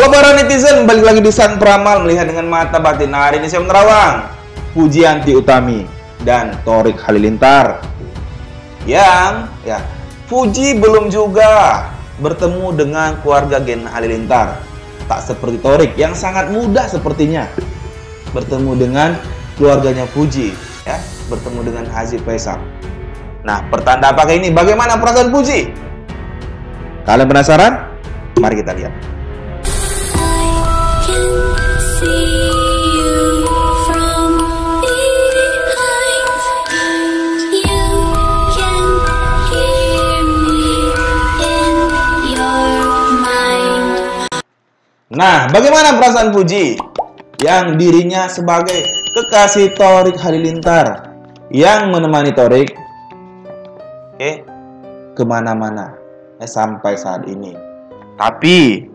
Halo para netizen, balik lagi di Sang Peramal melihat dengan mata batin. Nah, hari ini saya menerawang Fujianti Utami dan Thariq Halilintar. Yang Fuji belum juga bertemu dengan keluarga Gen Halilintar. Tak seperti Thariq yang sangat mudah sepertinya bertemu dengan keluarganya Fuji, bertemu dengan Haji Faisal. Nah, pertanda apakah ini? Bagaimana perasaan Fuji? Kalian penasaran? Mari kita lihat. Nah, bagaimana perasaan Fuji yang dirinya sebagai kekasih Thariq Halilintar yang menemani Thariq kemana-mana sampai saat ini? Tapi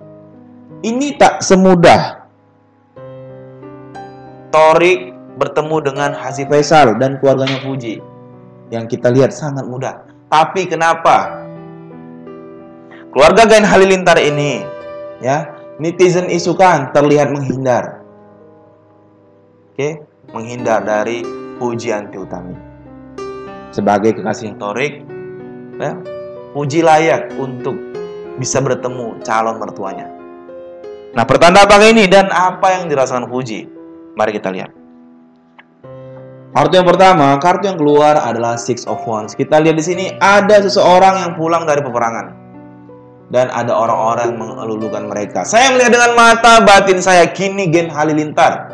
ini tak semudah Thariq bertemu dengan Haji Faisal dan keluarganya Fuji yang kita lihat sangat mudah. Tapi kenapa keluarga Gen Halilintar ini netizen isukan terlihat menghindar, menghindar dari Fujianti Utami sebagai kekasih Thariq. Fuji layak untuk bisa bertemu calon mertuanya. Nah, pertanda apa ini dan apa yang dirasakan Fuji? Mari kita lihat. Kartu yang pertama, kartu yang keluar adalah Six of Wands. Kita lihat di sini ada seseorang yang pulang dari peperangan. Dan ada orang-orang yang mengelulukan mereka. Saya melihat dengan mata batin saya kini Gen Halilintar,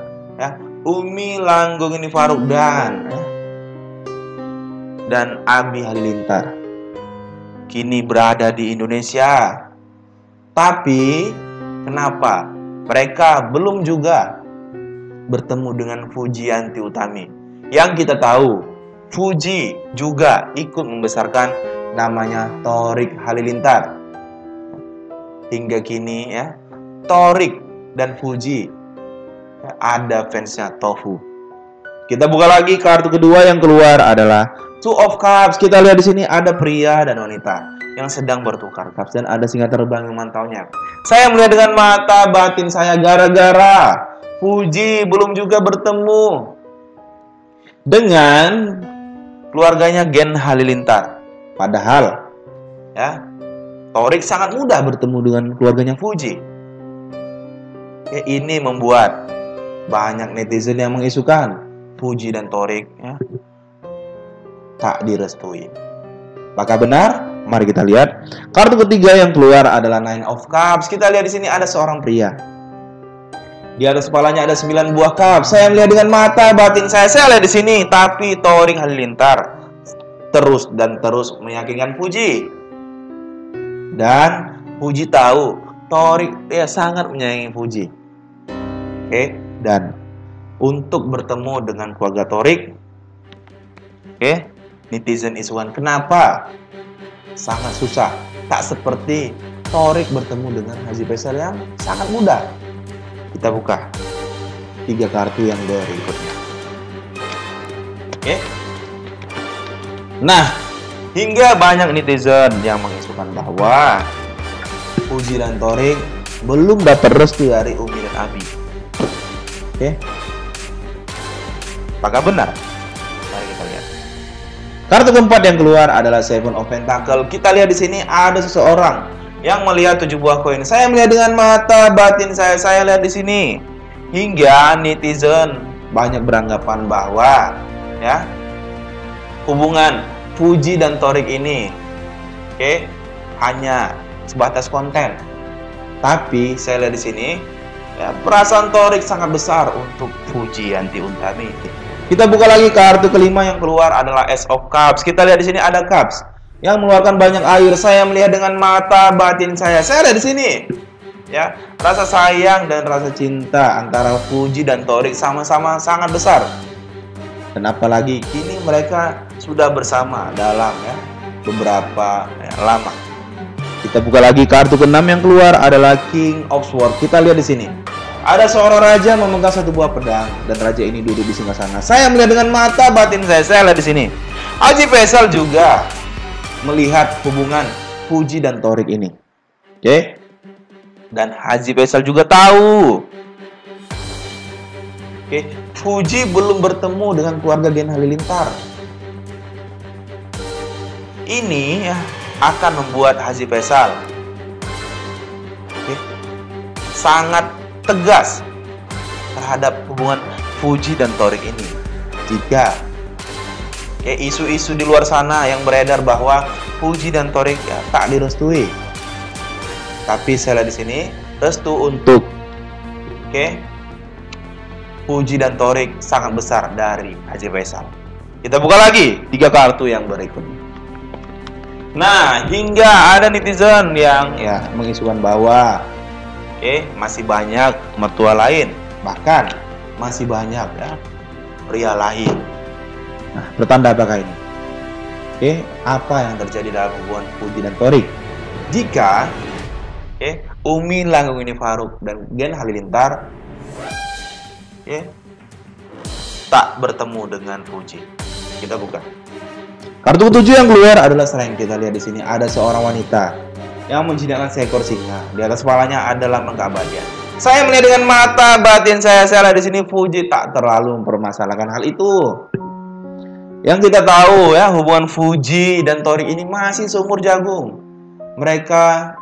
Umi Langgung ini Faruk dan Abi Halilintar kini berada di Indonesia. Tapi kenapa mereka belum juga bertemu dengan Fujianti Utami? Yang kita tahu Fuji juga ikut membesarkan namanya Thariq Halilintar. Hingga kini Thariq dan Fuji ada fansnya THOFU. Kita buka lagi kartu kedua yang keluar adalah Two of Cups. Kita lihat di sini ada pria dan wanita yang sedang bertukar cups dan ada singa terbang yang memantaunya. Saya melihat dengan mata batin saya gara-gara Fuji belum juga bertemu dengan keluarganya Gen Halilintar. Padahal Thariq sangat mudah bertemu dengan keluarganya Fuji. Ini membuat banyak netizen yang mengisukan Fuji dan Thariq tak direstui. Apakah benar? Mari kita lihat. Kartu ketiga yang keluar adalah Nine of Cups. Kita lihat di sini ada seorang pria. Di atas kepalanya ada 9 buah cups. Saya melihat dengan mata batin saya lihat di sini. Tapi Thariq Halilintar terus dan terus meyakinkan Fuji. Dan Fuji tahu Thariq sangat menyayangi Fuji. Dan untuk bertemu dengan keluarga Thariq, netizen isuan kenapa sangat susah. Tak seperti Thariq bertemu dengan Haji Faisal yang sangat mudah. Kita buka 3 kartu yang berikutnya. Nah, hingga banyak netizen yang mengisukan bahwa Fuji dan Thariq belum dapat restu dari Umi dan Abi. Apakah benar? Mari kita lihat. Kartu keempat yang keluar adalah Seven of Pentacles. Kita lihat di sini ada seseorang yang melihat 7 buah koin. Saya melihat dengan mata batin saya. Saya lihat di sini hingga netizen banyak beranggapan bahwa hubungan Fuji dan Thariq ini hanya sebatas konten. Tapi saya lihat di sini perasaan Thariq sangat besar untuk Fujianti Utami. Kita buka lagi kartu kelima yang keluar adalah Ace of Cups. Kita lihat di sini ada cups yang mengeluarkan banyak air. Saya melihat dengan mata batin saya. Saya lihat di sini rasa sayang dan rasa cinta antara Fuji dan Thariq sama-sama sangat besar. Dan apalagi kini mereka sudah bersama dalam beberapa lama. Kita buka lagi kartu keenam yang keluar adalah King of Swords. Kita lihat di sini ada seorang raja memegang 1 buah pedang dan raja ini duduk di singgasana. Saya melihat dengan mata batin saya. Saya lihat di sini Haji Faisal juga melihat hubungan Fuji dan Thariq ini. dan Haji Faisal juga tahu. Oke, Fuji belum bertemu dengan keluarga Gen Halilintar. Ini akan membuat Haji Faisal sangat tegas terhadap hubungan Fuji dan Thariq ini. Jika isu-isu di luar sana yang beredar bahwa Fuji dan Thariq tak direstui, tapi saya di sini restu untuk Fuji dan Thariq sangat besar dari Haji Faisal. Kita buka lagi 3 kartu yang berikutnya. Nah, hingga ada netizen yang mengisukan bahwa masih banyak mertua lain, bahkan masih banyak pria lain. Nah, pertanda apakah ini? Apa yang terjadi dalam hubungan Fuji dan Thariq? Jika Umi Langgung ini Faruk dan Gen Halilintar tak bertemu dengan Fuji. Kita buka. Kartu ketujuh yang keluar adalah selain kita lihat di sini ada seorang wanita yang menjinakkan seekor singa. Di atas kepalanya ada lambang keabadian. Saya melihat dengan mata batin saya lihat di sini Fuji tak terlalu mempermasalahkan hal itu. Yang kita tahu hubungan Fuji dan Thariq ini masih seumur jagung. Mereka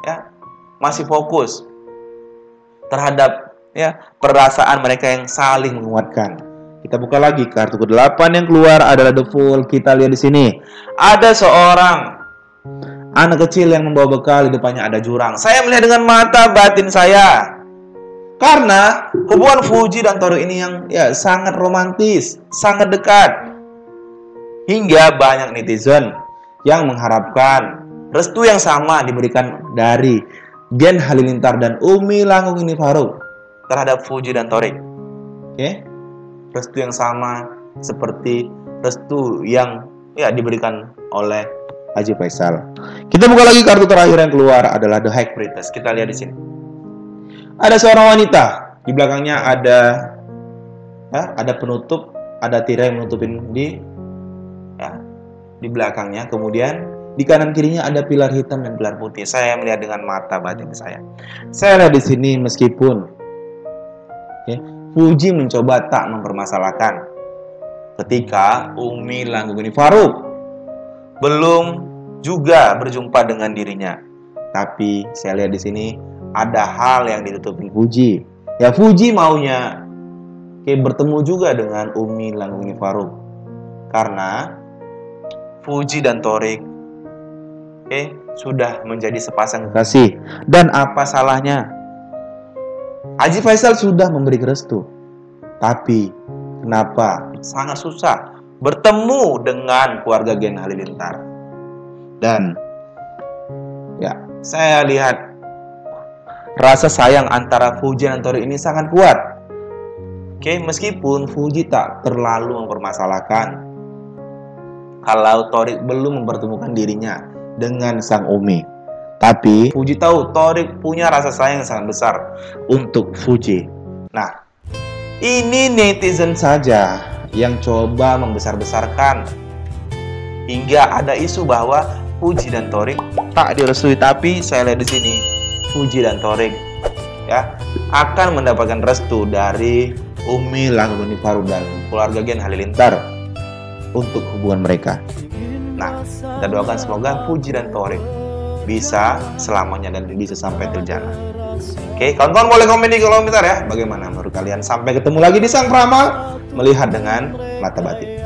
masih fokus terhadap perasaan mereka yang saling menguatkan. Kita buka lagi kartu ke-8 yang keluar adalah The Fool. Kita lihat di sini ada seorang anak kecil yang membawa bekal, di depannya ada jurang. Saya melihat dengan mata batin saya karena hubungan Fuji dan Thariq ini yang sangat romantis, sangat dekat. Hingga banyak netizen yang mengharapkan restu yang sama diberikan dari Gen Halilintar dan Umi Langgung ini Faruk terhadap Fuji dan Thariq. Restu yang sama seperti restu yang diberikan oleh Haji Faisal. Kita buka lagi kartu terakhir yang keluar adalah The High Priestess. Kita lihat di sini ada seorang wanita, di belakangnya ada penutup, ada tirai menutupin di belakangnya. Kemudian di kanan kirinya ada pilar hitam dan pilar putih. Saya melihat dengan mata batin saya lihat di sini meskipun Fuji mencoba tak mempermasalahkan ketika Umi Langgung ini Faruk belum juga berjumpa dengan dirinya, tapi saya lihat di sini ada hal yang ditutupi Fuji. Fuji maunya bertemu juga dengan Umi Langgung ini Faruk karena Fuji dan Thariq sudah menjadi sepasang kekasih. Dan apa salahnya? Haji Faisal sudah memberi restu, tapi kenapa sangat susah bertemu dengan keluarga Gen Halilintar? Dan saya lihat rasa sayang antara Fuji dan Thariq ini sangat kuat. Meskipun Fuji tak terlalu mempermasalahkan kalau Thariq belum mempertemukan dirinya dengan sang Umi. Tapi Fuji tahu Thariq punya rasa sayang yang sangat besar untuk Fuji. Nah, ini netizen saja yang coba membesar-besarkan hingga ada isu bahwa Fuji dan Thariq tak direstui. Tapi saya lihat di sini Fuji dan Thariq akan mendapatkan restu dari Umi Langgung Faruk dan keluarga Gen Halilintar untuk hubungan mereka. Nah, kita doakan semoga Fuji dan Thariq bisa selamanya dan bisa sampai terjana. Oke, kawan-kawan boleh komen di kolom komentar bagaimana menurut kalian. Sampai ketemu lagi di Sang Peramal, melihat dengan mata batin.